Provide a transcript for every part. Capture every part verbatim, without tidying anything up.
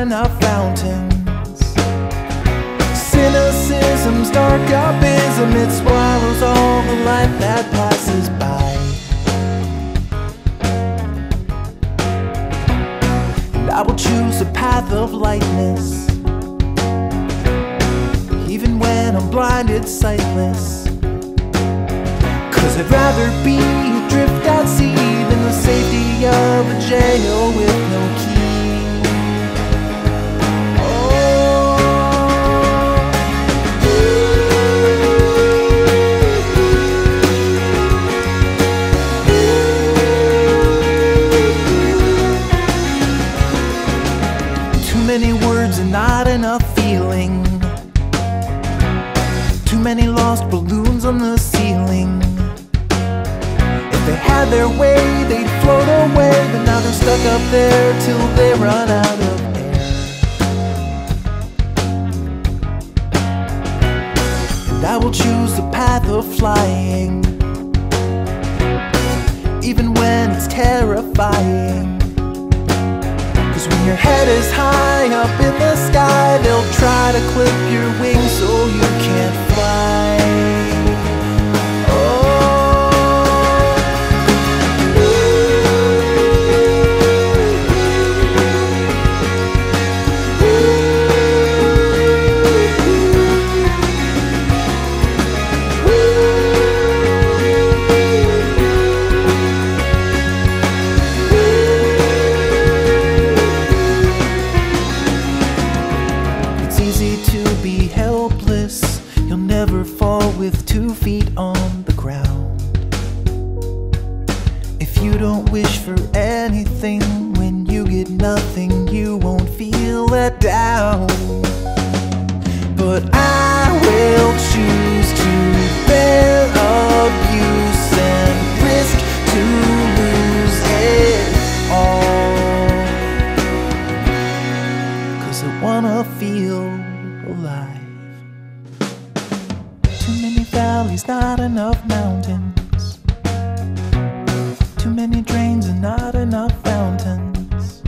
in our fountains. Cynicism's dark abysm, it swallows all the life that passes by. And I will choose a path of lightness, even when I'm blinded, sightless. Cause I'd rather be adrift at sea than the safety of a jail with no key. Oh. Too many words and not enough feeling. Too many lost balloons on the ceiling. They had their way, they'd float away, but now they're stuck up there till they run out of air. And I will choose the path of flying, even when it's terrifying. Cause when your head is high up in the sky, they'll try to clip your wings so you can't fly. With two feet on the ground, if you don't wish for anything, when you get nothing, you won't feel let down. But I will choose to bear abuse and risk to lose it all, cause I wanna feel alive. Too many valleys, not enough mountains. Too many drains and not enough fountains.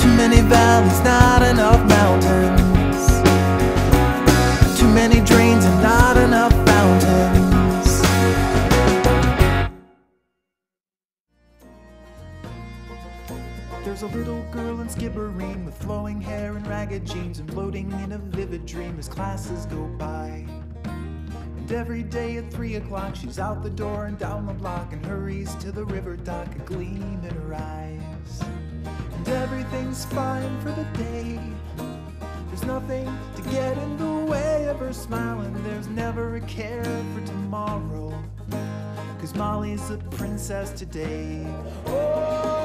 Too many valleys, not enough mountains. Too many drains and not enough fountains. There's a little girl in Skibbereen with flowing hair and ragged jeans, and floating in a vivid dream as classes go by. And every day at three o'clock she's out the door and down the block, and hurries to the river dock, a gleam in her eyes. And everything's fine for the day, there's nothing to get in the way of her smile, and there's never a care for tomorrow, cause Molly's a princess today. Oh.